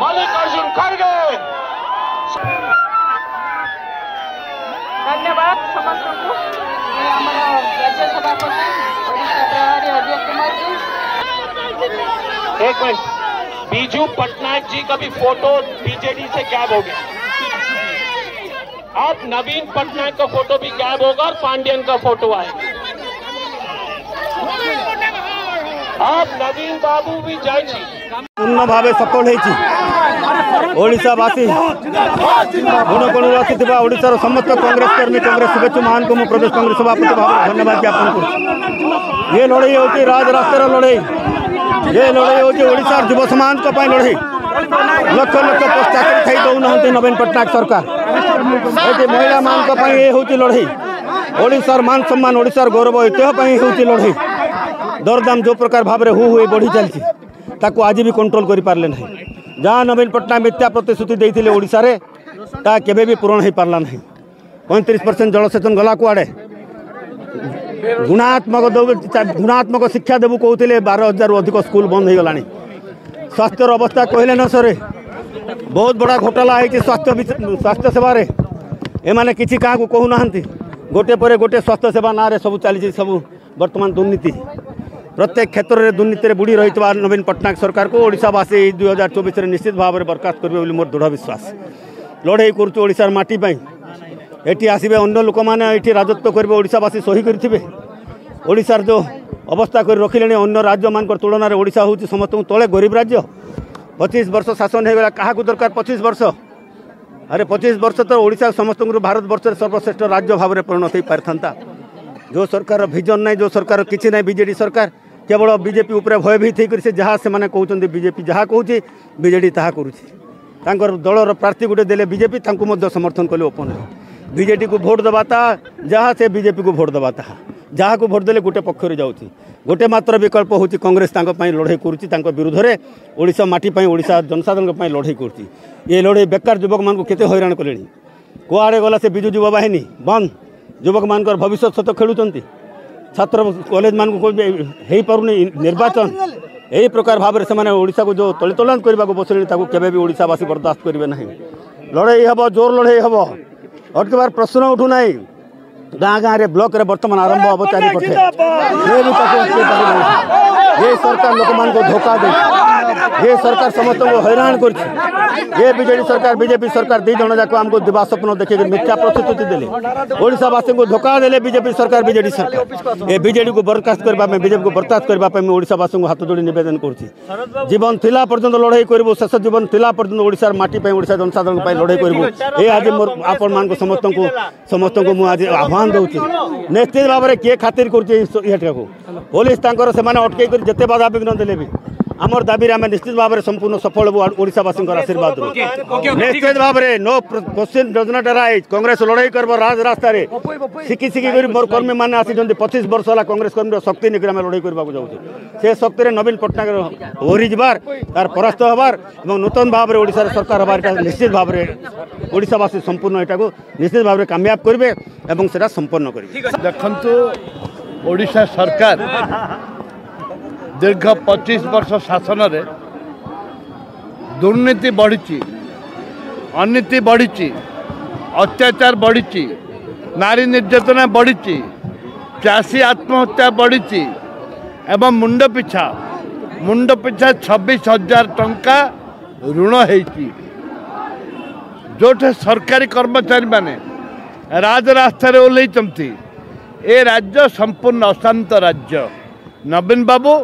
मल्लिकार्जुन खड़गे। धन्यवाद समस्त को राज्य सभापति ओडिसा प्रभारी अध्यक्ष महोदय। एक मिनट, बीजू पटनायक जी का भी फोटो बीजेडी से गायब हो गया। अब नवीन पटनायक का फोटो भी गायब होगा और पांडियन का फोटो आएगा। आप नवीन बाबू भी जाइए। पूर्ण भावे सफल होती ओडिशावासी गुणगुणवासी ओडिशार समस्त कांग्रेस कर्मी कांग्रेस शुभेच्छु महान को प्रदेश कांग्रेस सभापति भाव धन्यवाद ज्ञापन कर। ये लड़ाई होती राज रास्तार लड़ाई, ये लड़ाई होती ओडिशार युव समाज लड़ाई। लक्ष लक्ष पोस्ट चाकरी खाई दौना नवीन पटनायक सरकार ये महिला मान ये हूँ लड़ाई। ओडिशार मान सम्मान ओडिशार गौरव ऐतिह्य होती लड़ाई। दरदाम जो प्रकार भाव में हुए बढ़ी चलती ताको आज भी कंट्रोल कर पारे ना। जहाँ नवीन पटनायक मिथ्या प्रतिश्रुति देते ओडिशा रे ता केबे भी पूरण हो पारा ना। 35% जलसेचन गला कुआड़े गुणात्मक शिक्षा देवु कहते 12,000 अधिक स्कूल बंद हो गला। स्वास्थ्यर अवस्था कहले न सर, बहुत बड़ा घोटाला होती स्वास्थ्य सेवार। एम कि क्या कहूना गोटे पर गोटे स्वास्थ्य सेवा ना सब चली सब बर्तमान दुर्नीति। प्रत्येक क्षेत्र में दुर्नीति बुड़ी रही नवीन पटनायक सरकार को ओडिशावासी 2024 निश्चित भाव में बरखास्त करेंगे मोर दृढ़ विश्वास। लड़े करुचु ओडिशार माटी पाई, एटी आसबे अन्य लोक मैंने ये राजत्व करेंगे ओडिशावासी सही करेंगे। ओडिशार जो अवस्था कर रखिले अन्य राज्य मान तुलन में ओडिशा हूँ समस्त तले गरीब राज्य। 25 वर्ष शासन होगा, क्या दरकार 25 वर्ष? अरे 25 वर्ष तो ओडिशा समस्त भारत वर्ष सर्वश्रेष्ठ राज्य भाव में परिणत हो पारिता। जो सरकार भिजन ना, जो सरकार किसी ना, बीजेडी सरकार केवल बीजेपी उपर भयभीत होकर से जहाँ से मैंने कहते बीजेपी जहाँ कहूँ बीजेडी ताहा कर दलर प्रार्थी गोटे देले बीजेपी समर्थन कले ओपन। बीजेडी को भोट दबाता जहाँ से बीजेपी को भोट दबाता जहाँ को भोट देले गोटे पक्षर जाऊँगी। गोटे मात्र विकल्प होती कांग्रेस लड़ाई करुँच विरोध में ओडिशा माटी ओडिशा जनसाधारण लड़ाई करुँची। ये लड़ाई बेकार युवक मानू के हैरान कले। कुआड़े गला से बिजू युवा बाहिनी बंद। युवक मान भविष्य सत खेलुं, छात्र कॉलेज मान हो पार निर्वाचन। यही प्रकार भाव से ओडिशा को जो तलितोलान करने को बसले केवे भी ओडिशावासी बर्दाश्त करेंगे ना। लड़ाई हम जोर लड़ाई हम अटकबार प्रश्न उठूना। गाँ गाँव ब्लॉक रे बर्तमान आरंभ हम चारिपटे। ये सरकार लोक मान धोखा दे, ये सरकार समस्त को हैरान कर। ये बीजेडी सरकार बीजेपी सरकार दी जन जाक आमको दिवा स्वप्न देखिए मिथ्या प्रतिश्रुति देले ओडिशावासी को धोखा देले बीजेपी सरकार बीजेडी सरकार। ये बीजेडी को बर्खास्त करने बीजेपी को बर्खास्त करने ओडिशावासी को हाथ जोड़ी निवेदन कर। जीवन थिला पर्यंत लड़ाई करूँ, शेष जीवन थिला पर्यंत ओडिशार माटी ओडिशा जनसाधारण लड़ाई करूँ। ये आज मोर आपण मान समस्त को मुझे आह्वान दूसरी निश्चित भाव में किए खातिर कर। पुलिस तंकर से अटकई जिते बाधा विघ्न देले भी आमर दाबी आम निश्चित भाव में संपूर्ण सफल हूँ ओडिशावासी आशीर्वाद रू। निश्चित भाव में no question does not arise. Congress लड़ाई कर राज रास्तार शिखी शिखी मोर कर्मी मैंने आसी 25 वर्ष है कांग्रेस कर्मी शक्ति निकल लड़ाई करवाक जाऊँ। से शक्ति नवीन पटनायक ओहरी जबार तार परास्त हबार और नूतन भाव में ओडिशा सरकार हबार निश्चित भाव में ओडिशावासी संपूर्ण यहाँ निश्चित भाव में कामयाब करेंगे और से संपन्न करेंगे। देखो ओडिशा सरकार दीर्घ 25 वर्ष शासन रे दुर्नीति बढ़ी, अनीति बढ़ी, अत्याचार बढ़ी, नारी निर्यातना बढ़ी, चाषी आत्महत्या बढ़ी एवं मुंड पिछा 26,000 टंका ऋण होती। जोठे सरकारी कर्मचारी माने राजरास्तार ओह्लैचंती। ए राज्य संपूर्ण अशांत राज्य। नवीन बाबू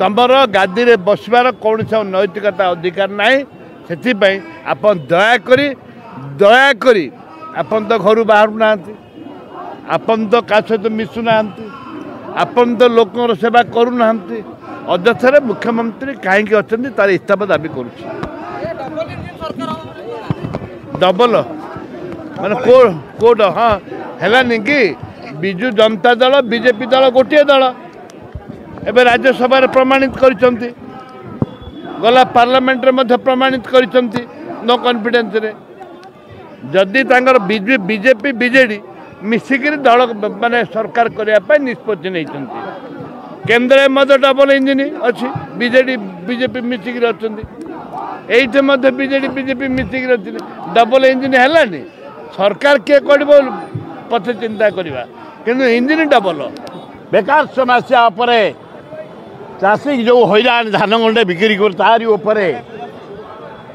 तमर गादी में बसबार कौन सा नैतिकता अधिकार ना, से आप दयाकोरी आपन तो घर बाहर ना, आपन तो का सहित मिशुना, आपन तो लोकर सेवा करूना। अध्यक्षर मुख्यमंत्री कहीं अच्छा तार इस्तीफा दाबी करबल मान कोड हाँ है कि बिजू जनता दल बीजेपी दल गोटे दल एवं राज्यसभा प्रमाणित करचंती, गला पार्लियामेंट रे प्रमाणित करचंती नो कॉन्फिडेंस रे। जदि तांगर बीजेपी बीजेडी मिसिक दल माने सरकार करने निष्पत्ति नहीं। केन्द्र मध्य डबल इंजिन अच्छी बीजेडी बीजेपी मिसिक अच्छा ये मध्य बीजेडी बीजेपी मिसिक अच्छे डबल इंजिन है सरकार किए कर पथे चिंता करवा कि इंजिन डबल बेकार समस्या चाषी जो हईराण धान गंडे बिक्री कर तारी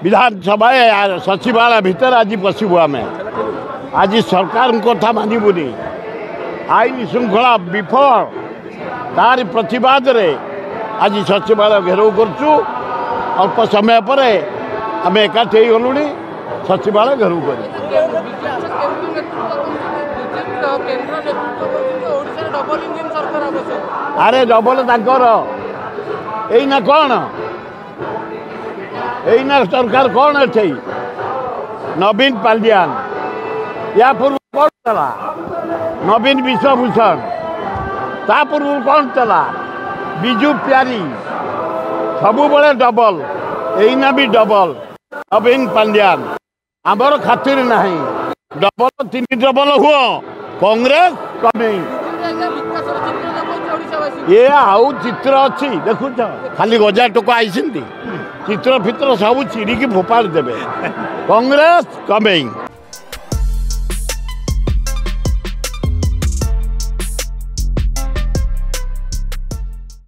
विधानसभा सचिवालय भीतर आज पशु आम आज सरकार कथा मानबूनी आईन श्रृंखला विफल तार प्रतिवाद रे आज सचिवालय घेराव करूँ अल्प समय पर आम एकाठी गलु सचिवालय घेराव कर अरे डबल तांकर एना कौन एना सरकार कौन अच्छे नवीन पांडियान या पूर्व कौन चला नवीन विश्व भूषण ता पूर्व कौन चला बीजू प्यारी सब बड़े डबल एना भी डबल नवीन पांडियान आमर खातिर ना डबल तीन डबल हुआ कांग्रेस कमी ये आउ चित्र अच्छी देखु खाली गजा टोक आई चित्र फित्र सब चिड़िकी फोपाड़ देवे कांग्रेस कमिंग।